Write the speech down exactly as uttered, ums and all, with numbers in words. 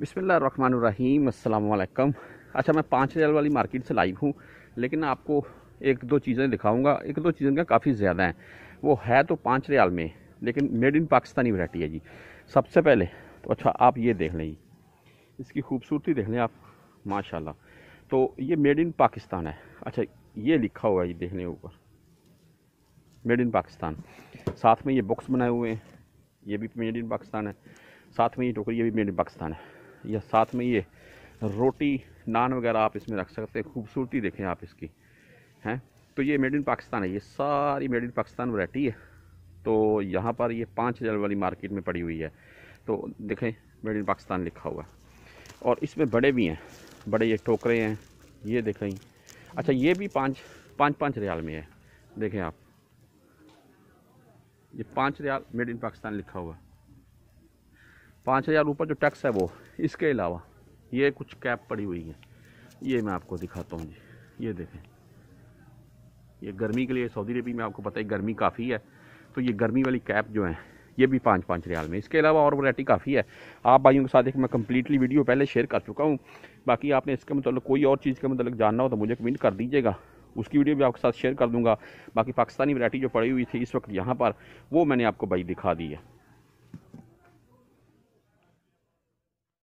बिस्मिल्लाहिर्रहमानिर्रहीम, अस्सलामुअलैकुम। अच्छा, मैं पाँच रियाल वाली मार्केट से लाइव हूँ, लेकिन आपको एक दो चीज़ें दिखाऊंगा। एक दो चीज़ें का काफ़ी ज़्यादा हैं, वो है तो पाँच रियाल में, लेकिन मेड इन पाकिस्तानी वैरायटी है जी। सबसे पहले तो अच्छा आप ये देख लें, इसकी खूबसूरती देख लें आप, माशाल्लाह। तो ये मेड इन पाकिस्तान है। अच्छा ये लिखा हुआ है, ये देख लें ऊपर मेड इन पाकिस्तान। साथ में ये बॉक्स बनाए हुए हैं, ये भी मेड इन पाकिस्तान है। साथ में ये टोकरी, ये भी मेड इन पाकिस्तान है। या साथ में ये रोटी नान वगैरह आप इसमें रख सकते हैं। खूबसूरती देखें आप इसकी, हैं। तो ये मेड इन पाकिस्तान है, ये सारी मेड इन पाकिस्तान वैरायटी है। तो यहाँ पर ये पाँच हज़ार वाली मार्केट में पड़ी हुई है। तो देखें मेड इन पाकिस्तान लिखा हुआ है, और इसमें बड़े भी हैं, बड़े ये टोकरे हैं, ये देख रही। अच्छा ये भी पाँच पाँच पाँच रियाल में है, देखें आप, ये पाँच रियाल मेड इन पाकिस्तान लिखा हुआ है। पाँच हज़ार ऊपर जो टैक्स है वो। इसके अलावा ये कुछ कैप पड़ी हुई है, ये मैं आपको दिखाता हूँ जी। ये देखें, ये गर्मी के लिए, सऊदी अरबी में आपको पता है गर्मी काफ़ी है, तो ये गर्मी वाली कैप जो है ये भी पाँच पाँच रियाल में। इसके अलावा और वैरायटी काफ़ी है। आप भाइयों के साथ एक मैं कम्प्लीटली वीडियो पहले शेयर कर चुका हूँ। बाकी आपने इसके मतलब कोई और चीज़ के मतलब जानना हो तो मुझे कमेंट कर दीजिएगा, उसकी वीडियो भी आपके साथ शेयर कर दूंगा। बाकी पाकिस्तानी वैरायटी जो पड़ी हुई थी इस वक्त यहाँ पर, वो मैंने आपको भाई दिखा दी है।